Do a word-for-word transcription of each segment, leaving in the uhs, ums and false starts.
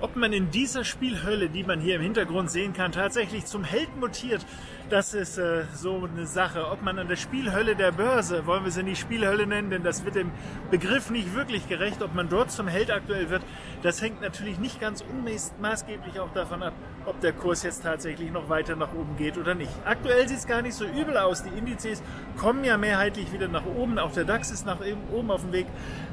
ob man in dieser Spielhölle, die man hier im Hintergrund sehen kann, tatsächlich zum Held mutiert, das ist äh, so eine Sache. Ob man an der Spielhölle der Börse, wollen wir sie nicht Spielhölle nennen, denn das wird dem Begriff nicht wirklich gerecht, ob man dort zum Held aktuell wird, das hängt natürlich nicht ganz unmaßgeblich auch davon ab, ob der Kurs jetzt tatsächlich noch weiter nach oben geht oder nicht. Aktuell sieht es gar nicht so übel aus. Die Indizes kommen ja mehrheitlich wieder nach oben. Auch der DAX ist nach oben auf dem Weg.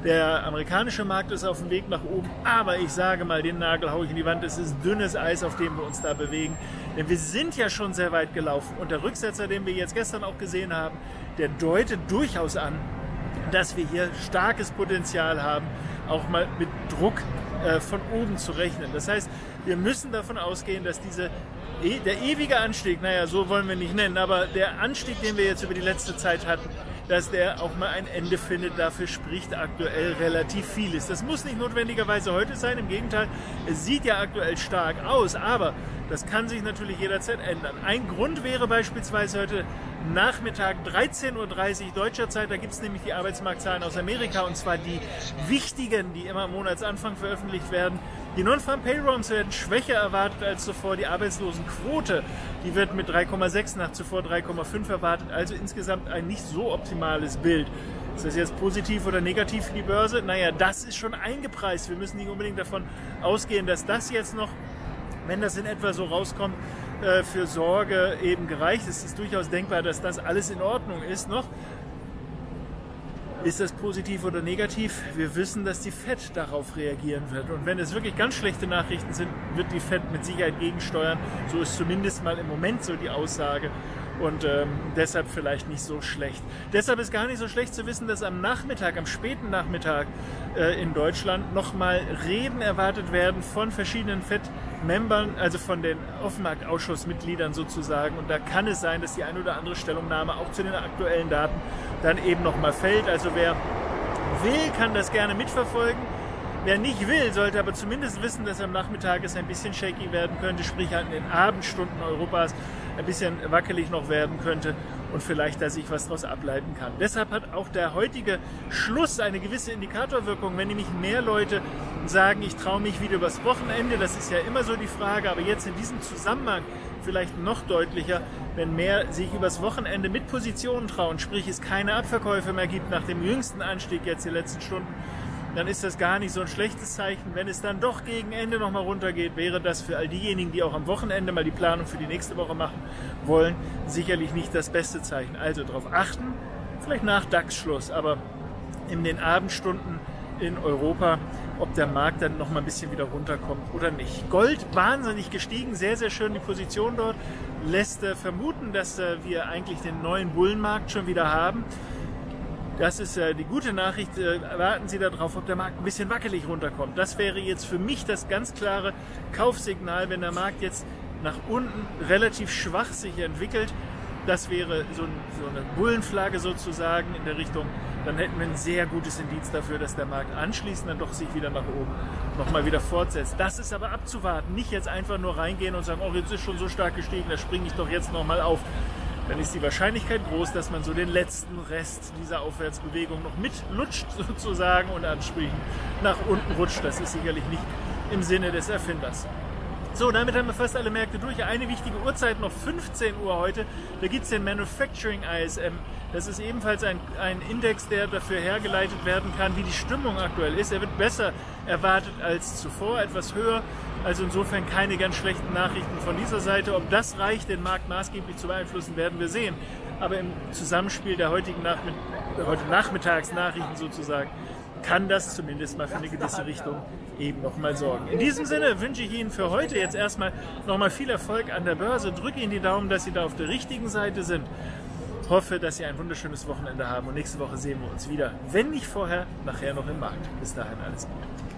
Der amerikanische Markt ist auf dem Weg nach oben. Aber ich sage mal, den Nagel haue ich in die Wand. Es ist dünnes Eis, auf dem wir uns da bewegen. Denn wir sind ja schon sehr weit gelaufen. Und der Rücksetzer, den wir jetzt gestern auch gesehen haben, der deutet durchaus an, dass wir hier starkes Potenzial haben, auch mal mit Druck äh, von oben zu rechnen. Das heißt, wir müssen davon ausgehen, dass diese, der ewige Anstieg, naja, so wollen wir nicht nennen, aber der Anstieg, den wir jetzt über die letzte Zeit hatten, dass der auch mal ein Ende findet. Dafür spricht aktuell relativ vieles. Das muss nicht notwendigerweise heute sein, im Gegenteil, es sieht ja aktuell stark aus, aber das kann sich natürlich jederzeit ändern. Ein Grund wäre beispielsweise heute Nachmittag dreizehn Uhr dreißig deutscher Zeit, da gibt es nämlich die Arbeitsmarktzahlen aus Amerika, und zwar die wichtigen, die immer am Monatsanfang veröffentlicht werden. Die Non-Farm Payrolls werden schwächer erwartet als zuvor. Die Arbeitslosenquote, die wird mit drei Komma sechs nach zuvor drei Komma fünf erwartet, also insgesamt ein nicht so optimales Bild. Ist das jetzt positiv oder negativ für die Börse? Naja, das ist schon eingepreist. Wir müssen nicht unbedingt davon ausgehen, dass das jetzt noch, wenn das in etwa so rauskommt, für Sorge eben gereicht. Es ist durchaus denkbar, dass das alles in Ordnung ist noch. Ist das positiv oder negativ? Wir wissen, dass die Fed darauf reagieren wird. Und wenn es wirklich ganz schlechte Nachrichten sind, wird die Fed mit Sicherheit gegensteuern. So ist zumindest mal im Moment so die Aussage. Und ähm, deshalb vielleicht nicht so schlecht. Deshalb ist gar nicht so schlecht zu wissen, dass am Nachmittag, am späten Nachmittag äh, in Deutschland nochmal Reden erwartet werden von verschiedenen Fed-Membern, also von den Offenmarktausschussmitgliedern sozusagen. Und da kann es sein, dass die ein oder andere Stellungnahme auch zu den aktuellen Daten dann eben nochmal fällt. Also wer will, kann das gerne mitverfolgen. Wer nicht will, sollte aber zumindest wissen, dass am Nachmittag es ein bisschen shaky werden könnte, sprich an den Abendstunden Europas ein bisschen wackelig noch werden könnte und vielleicht da sich was daraus ableiten kann. Deshalb hat auch der heutige Schluss eine gewisse Indikatorwirkung, wenn nämlich mehr Leute sagen, ich traue mich wieder übers Wochenende, das ist ja immer so die Frage, aber jetzt in diesem Zusammenhang vielleicht noch deutlicher, wenn mehr sich übers Wochenende mit Positionen trauen, sprich es keine Abverkäufe mehr gibt nach dem jüngsten Anstieg jetzt die letzten Stunden, dann ist das gar nicht so ein schlechtes Zeichen. Wenn es dann doch gegen Ende nochmal runtergeht, wäre das für all diejenigen, die auch am Wochenende mal die Planung für die nächste Woche machen wollen, sicherlich nicht das beste Zeichen. Also darauf achten, vielleicht nach DAX-Schluss, aber in den Abendstunden in Europa, ob der Markt dann nochmal ein bisschen wieder runterkommt oder nicht. Gold wahnsinnig gestiegen, sehr, sehr schön die Position dort, lässt äh, vermuten, dass äh, wir eigentlich den neuen Bullenmarkt schon wieder haben. Das ist äh, die gute Nachricht. Äh, warten Sie darauf, ob der Markt ein bisschen wackelig runterkommt. Das wäre jetzt für mich das ganz klare Kaufsignal, wenn der Markt jetzt nach unten relativ schwach sich entwickelt. Das wäre so, ein, so eine Bullenflagge sozusagen in der Richtung. Dann hätten wir ein sehr gutes Indiz dafür, dass der Markt anschließend dann doch sich wieder nach oben nochmal wieder fortsetzt. Das ist aber abzuwarten. Nicht jetzt einfach nur reingehen und sagen, oh, jetzt ist schon so stark gestiegen, da springe ich doch jetzt nochmal auf. Dann ist die Wahrscheinlichkeit groß, dass man so den letzten Rest dieser Aufwärtsbewegung noch mitlutscht sozusagen und ansprechend nach unten rutscht. Das ist sicherlich nicht im Sinne des Erfinders. So, damit haben wir fast alle Märkte durch. Eine wichtige Uhrzeit noch, fünfzehn Uhr heute. Da gibt es den Manufacturing I S M. Das ist ebenfalls ein, ein Index, der dafür hergeleitet werden kann, wie die Stimmung aktuell ist. Er wird besser erwartet als zuvor, etwas höher. Also insofern keine ganz schlechten Nachrichten von dieser Seite. Ob das reicht, den Markt maßgeblich zu beeinflussen, werden wir sehen. Aber im Zusammenspiel der heutigen Nachmitt der heute Nachmittagsnachrichten sozusagen kann das zumindest mal für eine gewisse Richtung eben nochmal sorgen. In diesem Sinne wünsche ich Ihnen für heute jetzt erstmal nochmal viel Erfolg an der Börse. Drücke Ihnen die Daumen, dass Sie da auf der richtigen Seite sind. Hoffe, dass Sie ein wunderschönes Wochenende haben und nächste Woche sehen wir uns wieder. Wenn nicht vorher, nachher noch im Markt. Bis dahin alles Gute.